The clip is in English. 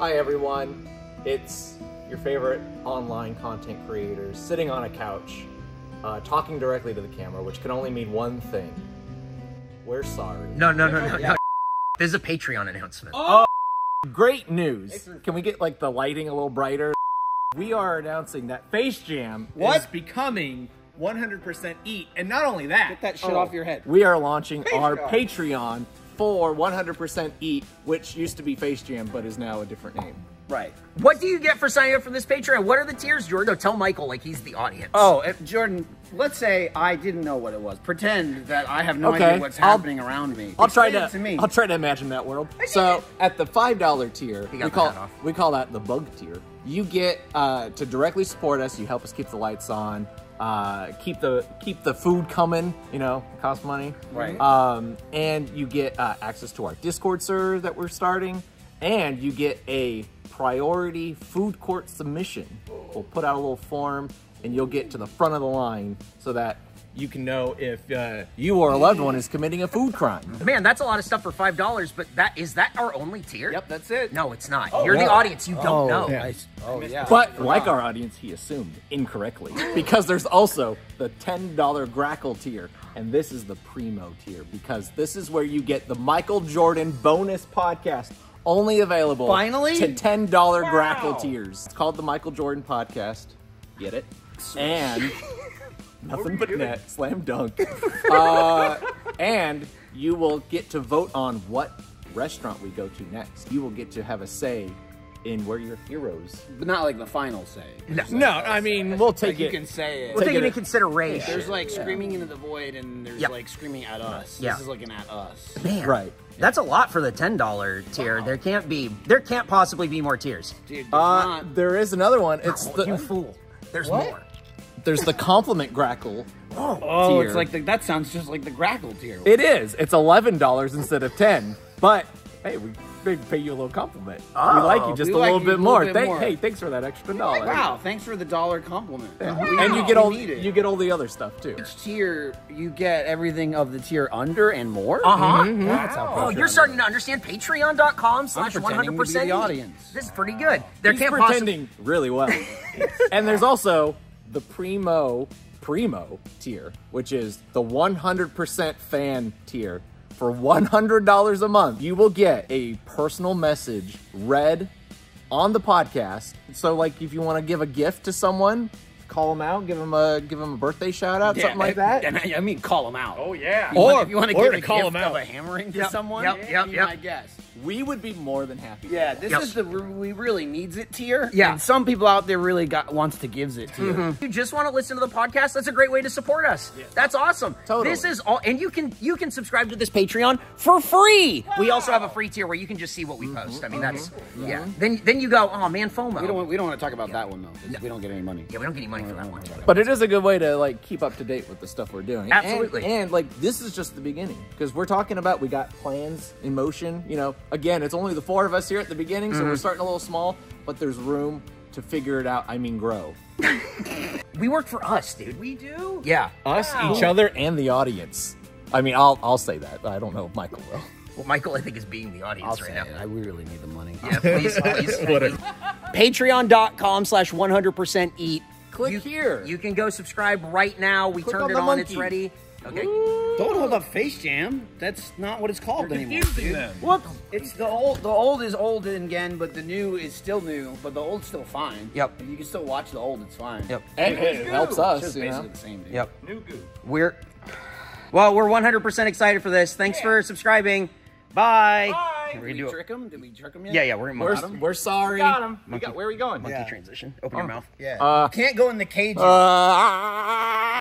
Hi everyone, it's your favorite online content creator sitting on a couch, talking directly to the camera, which can only mean one thing. We're sorry. No. There's a Patreon announcement. Oh, great news. Can we get like the lighting a little brighter? We are announcing that Face Jam is becoming 100% Eat, and not only that. Get that shit off your head. We are launching our Patreon for 100% Eat, which used to be Face Jam, but is now a different name. Right. What do you get for signing up for this Patreon? What are the tiers, Jordan? No, tell Michael, like, he's the audience. Oh, Jordan, let's say I didn't know what it was. Pretend that I have no idea what's happening around me. I'll try to imagine that world. So, at the $5 tier, we call that the bug tier. You get to directly support us. You help us keep the lights on, keep the food coming, you know, it costs money. Right. And you get access to our Discord server that we're starting, and you get a priority food court submission. We'll put out a little form and you'll get to the front of the line so that you can know if you or a loved one is committing a food crime. Man, that's a lot of stuff for $5, but is that our only tier? Yep, that's it. No, it's not. Oh, you're the audience, you don't know. Yeah. But like our audience, he assumed incorrectly, because there's also the $10 Grackle tier, and this is the primo tier, because this is where you get the Michael Jordan bonus podcast, only available to $10 Grackle tiers. It's called the Michael Jordan Podcast. Get it? And... nothing but net, slam dunk. And you will get to vote on what restaurant we go to next. You will get to have a say in where your heroes. But not like the final say. No, I mean, we'll take it. You can say it. We'll take it into consideration. Yeah. There's like screaming into the void, and there's like screaming at us. Yeah. This is like an at us. Man. Right. That's a lot for the $10 tier. Wow. There can't possibly be more tiers. Dude, there is another one. It's you fool. There's more. There's the compliment Grackle tier. It's like that sounds just like the Grackle tier. It is. It's $11 instead of $10. But hey, we pay you a little compliment. Oh, we like you just a little bit more. Hey, thanks for that extra dollar. Wow, thanks for the dollar compliment. Yeah. Wow, and you get all the other stuff too. Each tier, you get everything of the tier under and more. Mm-hmm. Wow. Oh, you're starting to understand Patreon.com/100% audience. This is pretty good. He's pretending really well. And there's also the primo tier, which is the 100% fan tier. For $100 a month, you will get a personal message read on the podcast. So like if you want to give a gift to someone, call them out, give them a birthday shout out, something like that. I mean, call them out. Oh yeah. Or if you want to give a gift of a hammering to someone. Yep. We would be more than happy. Yeah, this is the we really needs it tier. Yeah. And some people out there really wants to gives it tier. Mm-hmm. If you just want to listen to the podcast, that's a great way to support us. Yeah. That's awesome. Totally. This is all, and you can subscribe to this Patreon for free. Wow. We also have a free tier where you can just see what we post. I mean, that's Then you go, oh man, FOMO. We don't want to talk about that one though. No. We don't get any money. Yeah, we don't get any money for that one. But it is a good way to like keep up to date with the stuff we're doing. Absolutely. And like this is just the beginning, because we're talking about we got plans in motion. You know. Again, it's only the four of us here at the beginning, so we're starting a little small, but there's room to figure it out. I mean, grow. We work for us, dude. We do? Yeah. Us, each other, and the audience. I mean, I'll say that. I don't know if Michael will. Well, Michael, I think, is being the audience right now. I really need the money. Yeah, please. Patreon.com/100% Eat. Click here. You can go subscribe right now. We turned it on. It's ready. Okay. Ooh. Don't hold up Face Jam. That's not what it's called anymore. What? It's the old is old again, but the new is still new, but the old's still fine. Yep. If you can still watch the old, it's fine. Yep. And it helps us. It's basically the same thing. Yep. New goo. Well, we're 100% excited for this. Thanks for subscribing. Bye. Bye. Did we trick him yet? Yeah, we're sorry. We got him. Where are we going? Monkey transition. Open your mouth. Yeah. Can't go in the cages.